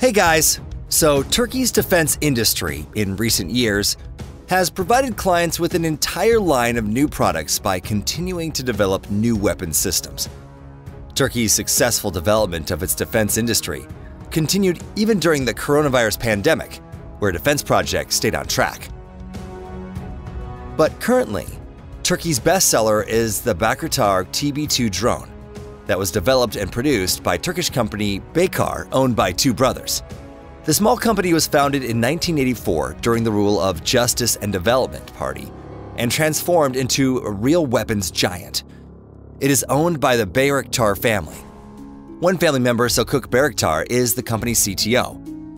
Hey guys! So Turkey's defense industry, in recent years, has provided clients with an entire line of new products by continuing to develop new weapon systems. Turkey's successful development of its defense industry continued even during the coronavirus pandemic, where defense projects stayed on track. But currently, Turkey's bestseller is the Bayraktar TB2 drone that was developed and produced by Turkish company Baykar, owned by two brothers. The small company was founded in 1984 during the rule of Justice and Development Party and transformed into a real weapons giant. It is owned by the Bayraktar family. One family member, Selcuk Bayraktar, is the company's CTO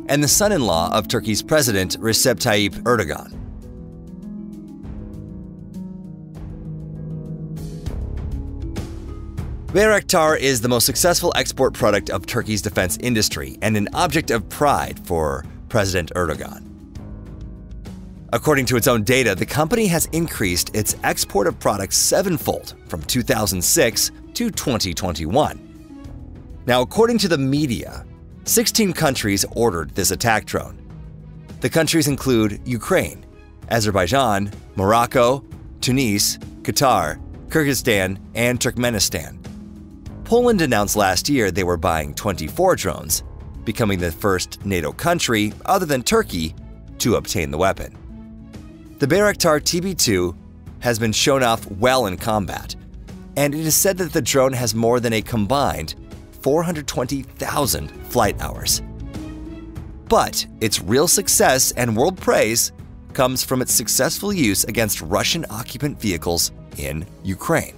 and the son-in-law of Turkey's president, Recep Tayyip Erdogan. Bayraktar is the most successful export product of Turkey's defense industry and an object of pride for President Erdogan. According to its own data, the company has increased its export of products sevenfold from 2006 to 2021. Now, according to the media, 16 countries ordered this attack drone. The countries include Ukraine, Azerbaijan, Morocco, Tunis, Qatar, Kyrgyzstan, and Turkmenistan. Poland announced last year they were buying 24 drones, becoming the first NATO country, other than Turkey, to obtain the weapon. The Bayraktar TB2 has been shown off well in combat, and it is said that the drone has more than a combined 420,000 flight hours. But its real success and world praise comes from its successful use against Russian occupant vehicles in Ukraine.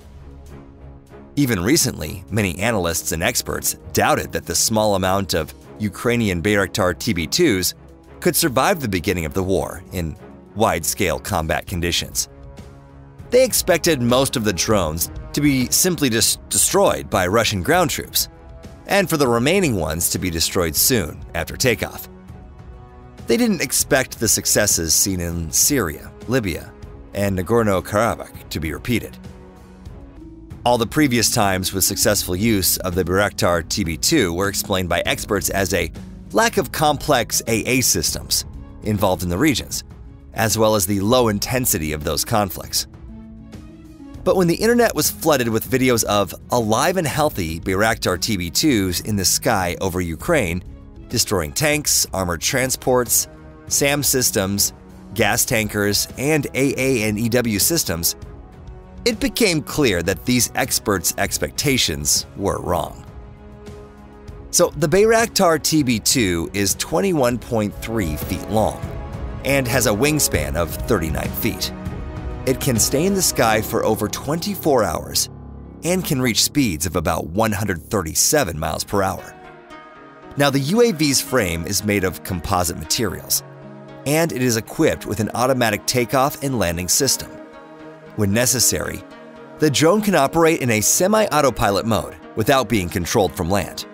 Even recently, many analysts and experts doubted that the small amount of Ukrainian Bayraktar TB2s could survive the beginning of the war in wide-scale combat conditions. They expected most of the drones to be simply destroyed by Russian ground troops, and for the remaining ones to be destroyed soon after takeoff. They didn't expect the successes seen in Syria, Libya, and Nagorno-Karabakh to be repeated. All the previous times with successful use of the Bayraktar TB2 were explained by experts as a lack of complex AA systems involved in the regions, as well as the low intensity of those conflicts. But when the internet was flooded with videos of alive and healthy Bayraktar TB2s in the sky over Ukraine, destroying tanks, armored transports, SAM systems, gas tankers, and AA and EW systems, it became clear that these experts' expectations were wrong. So the Bayraktar TB2 is 21.3 feet long and has a wingspan of 39 feet. It can stay in the sky for over 24 hours and can reach speeds of about 137 miles per hour. Now, the UAV's frame is made of composite materials, and it is equipped with an automatic takeoff and landing system. When necessary, the drone can operate in a semi-autopilot mode without being controlled from land.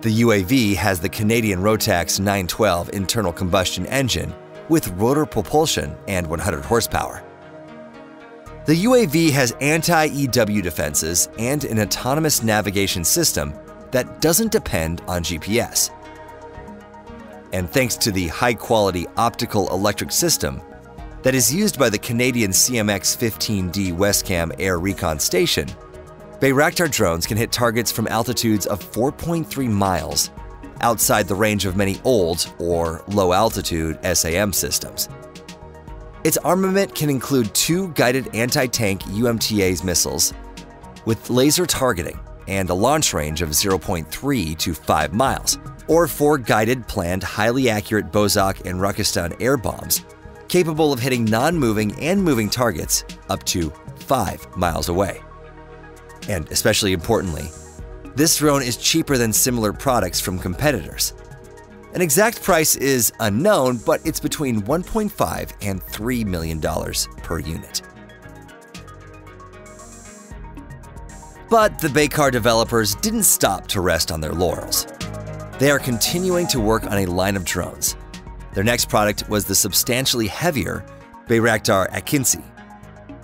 The UAV has the Canadian Rotax 912 internal combustion engine with rotor propulsion and 100 horsepower. The UAV has anti-EW defenses and an autonomous navigation system that doesn't depend on GPS. And thanks to the high-quality optical electric system that is used by the Canadian CMX-15D Westcam Air Recon Station, Bayraktar drones can hit targets from altitudes of 4.3 miles outside the range of many old or low-altitude SAM systems. Its armament can include two guided anti-tank UMTA missiles with laser targeting and a launch range of 0.3 to 5 miles, or four guided, planned, highly accurate Bozak and Rakistan air bombs capable of hitting non-moving and moving targets up to 5 miles away. And especially importantly, this drone is cheaper than similar products from competitors. An exact price is unknown, but it's between $1.5 and $3 million per unit. But the Baykar developers didn't stop to rest on their laurels. They are continuing to work on a line of drones. Their next product was the substantially heavier Bayraktar Akinci.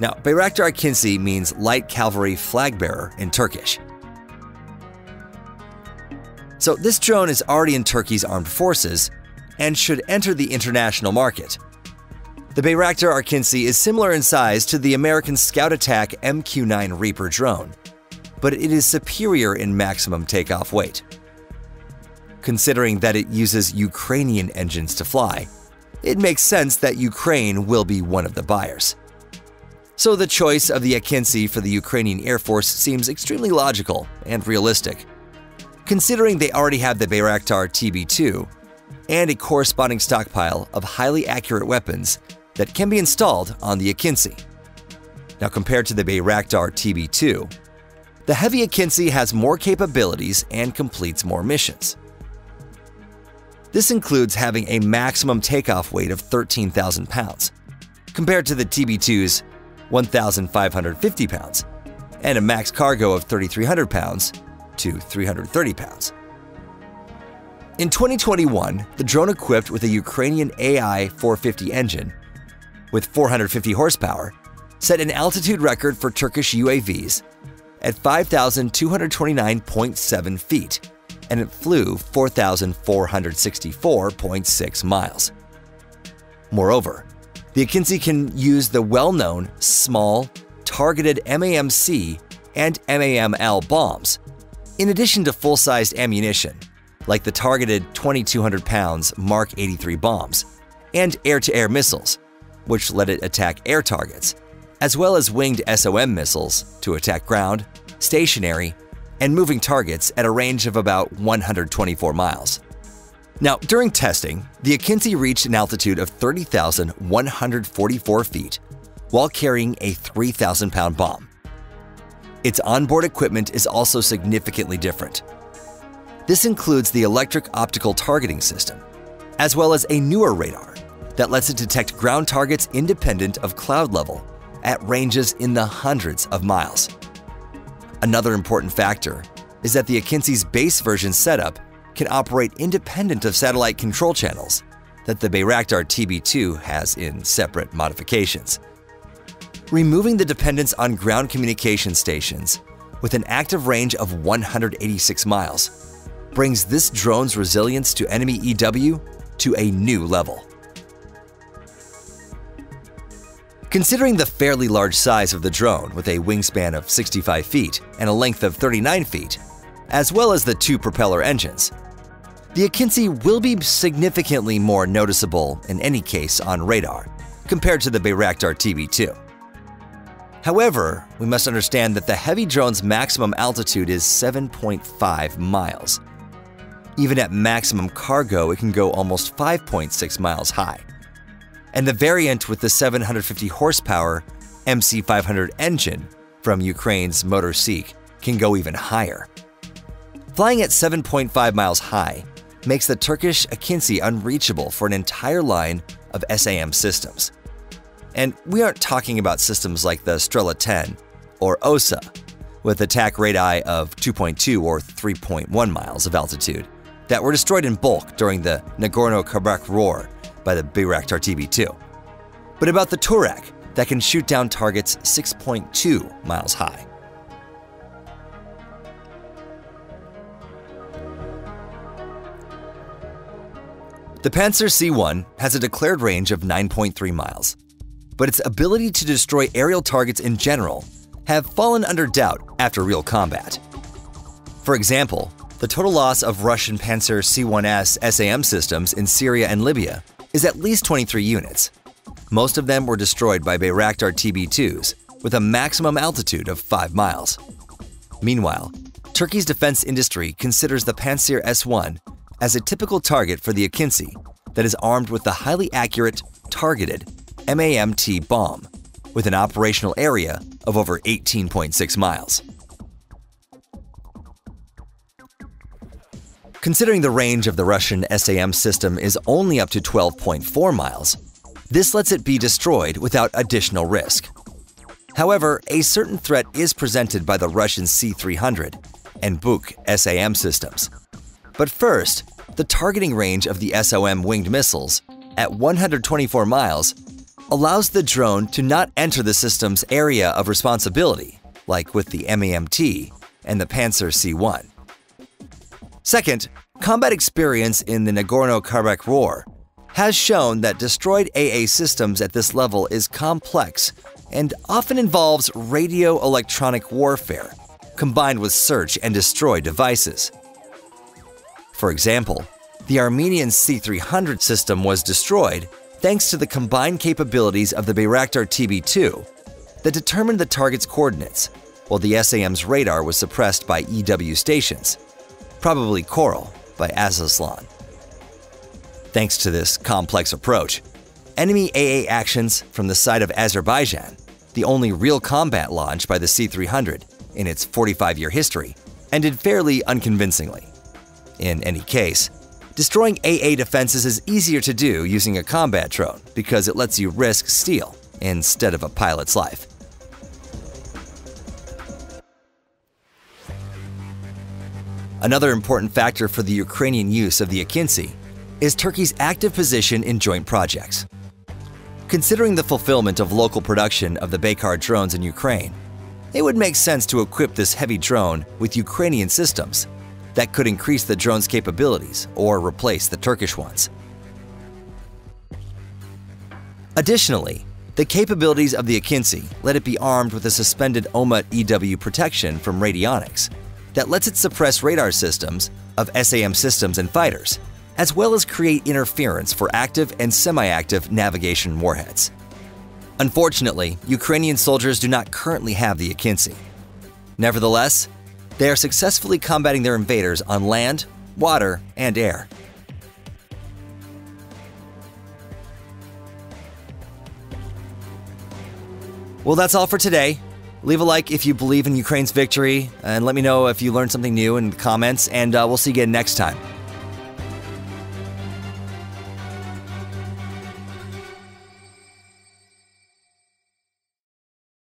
Now, Bayraktar Akinci means light cavalry flag bearer in Turkish. So this drone is already in Turkey's armed forces and should enter the international market. The Bayraktar Akinci is similar in size to the American Scout Attack MQ-9 Reaper drone, but it is superior in maximum takeoff weight. Considering that it uses Ukrainian engines to fly, it makes sense that Ukraine will be one of the buyers. So the choice of the Akinci for the Ukrainian Air Force seems extremely logical and realistic. Considering they already have the Bayraktar TB2 and a corresponding stockpile of highly accurate weapons that can be installed on the Akinci. Now, compared to the Bayraktar TB2, the heavy Akinci has more capabilities and completes more missions. This includes having a maximum takeoff weight of 13,000 pounds, compared to the TB2's 1,550 pounds, and a max cargo of 3,300 pounds to 330 pounds. In 2021, the drone equipped with a Ukrainian AI-450 engine with 450 horsepower set an altitude record for Turkish UAVs at 5,229.7 feet, and it flew 4,464.6 miles. Moreover, the Akinci can use the well-known, small, targeted MAMC and MAML bombs, in addition to full-sized ammunition, like the targeted 2,200 pounds Mark 83 bombs, and air-to-air missiles, which let it attack air targets, as well as winged SOM missiles to attack ground, stationary, and moving targets at a range of about 124 miles. Now, during testing, the Akinci reached an altitude of 30,144 feet while carrying a 3,000-pound bomb. Its onboard equipment is also significantly different. This includes the electric optical targeting system, as well as a newer radar that lets it detect ground targets independent of cloud level at ranges in the hundreds of miles. Another important factor is that the Akinci's base version setup can operate independent of satellite control channels that the Bayraktar TB2 has in separate modifications. Removing the dependence on ground communication stations with an active range of 186 miles brings this drone's resilience to enemy EW to a new level. Considering the fairly large size of the drone with a wingspan of 65 feet and a length of 39 feet, as well as the two propeller engines, the Akinci will be significantly more noticeable in any case on radar compared to the Bayraktar TB2. However, we must understand that the heavy drone's maximum altitude is 7.5 miles. Even at maximum cargo, it can go almost 5.6 miles high. And the variant with the 750 horsepower MC-500 engine from Ukraine's MotorSeq can go even higher. Flying at 7.5 miles high makes the Turkish Akinci unreachable for an entire line of SAM systems. And we aren't talking about systems like the Strela 10 or OSA with attack radii of 2.2 or 3.1 miles of altitude that were destroyed in bulk during the Nagorno-Karabakh War by the Bayraktar TB2, but about the Turak that can shoot down targets 6.2 miles high. The Pantsir C1 has a declared range of 9.3 miles, but its ability to destroy aerial targets in general have fallen under doubt after real combat. For example, the total loss of Russian Pantsir C1S SAM systems in Syria and Libya is at least 23 units. Most of them were destroyed by Bayraktar TB2s with a maximum altitude of 5 miles. Meanwhile, Turkey's defense industry considers the Pantsir S1 as a typical target for the Akinci that is armed with the highly accurate, targeted MAMT bomb with an operational area of over 18.6 miles. Considering the range of the Russian SAM system is only up to 12.4 miles, this lets it be destroyed without additional risk. However, a certain threat is presented by the Russian S-300 and Buk SAM systems. But first, the targeting range of the SOM winged missiles at 124 miles allows the drone to not enter the system's area of responsibility, like with the MAMT and the Pantsir C1. Second, combat experience in the Nagorno-Karabakh War has shown that destroyed AA systems at this level is complex and often involves radio-electronic warfare, combined with search and destroy devices. For example, the Armenian C-300 system was destroyed thanks to the combined capabilities of the Bayraktar TB2 that determined the target's coordinates, while the SAM's radar was suppressed by EW stations, probably Coral by Azaslan. Thanks to this complex approach, enemy AA actions from the side of Azerbaijan, the only real combat launch by the C-300 in its 45-year history, ended fairly unconvincingly. In any case, destroying AA defenses is easier to do using a combat drone because it lets you risk steal instead of a pilot's life. Another important factor for the Ukrainian use of the Akinci is Turkey's active position in joint projects. Considering the fulfillment of local production of the Baykar drones in Ukraine, it would make sense to equip this heavy drone with Ukrainian systems that could increase the drone's capabilities or replace the Turkish ones. Additionally, the capabilities of the Akinci let it be armed with a suspended OMUT EW protection from radionics that lets it suppress radar systems of SAM systems and fighters, as well as create interference for active and semi-active navigation warheads. Unfortunately, Ukrainian soldiers do not currently have the Akinci. Nevertheless, they are successfully combating their invaders on land, water, and air. Well, that's all for today. Leave a like if you believe in Ukraine's victory, and let me know if you learned something new in the comments, and we'll see you again next time.